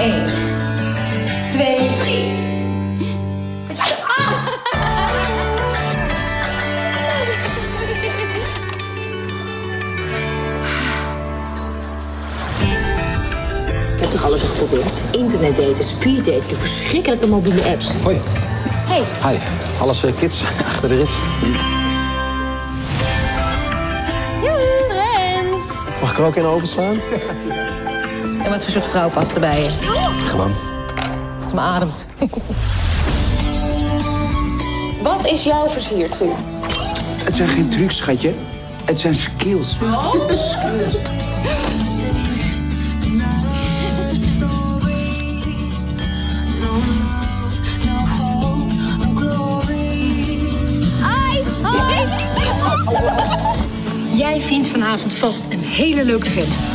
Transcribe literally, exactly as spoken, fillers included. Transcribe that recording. één, twee, drie. Ah! Ik heb toch alles al geprobeerd? Internetdaten, speeddaten, verschrikkelijke mobiele apps. Hoi. Hey. Hi. Alles uh, kids achter de rits. Mag ik er ook in overslaan? En wat voor soort vrouw past er bij je? Gewoon. Dat is me ademt. Wat is jouw versiertruc? Het zijn geen trucs, schatje. Het zijn skills. Oh, skills. Jij vindt vanavond vast een hele leuke vent.